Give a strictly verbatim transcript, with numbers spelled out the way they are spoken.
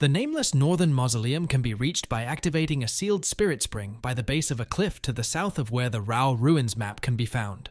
The nameless Northern Mausoleum can be reached by activating a sealed spirit spring by the base of a cliff to the south of where the Rauh Ruins map can be found.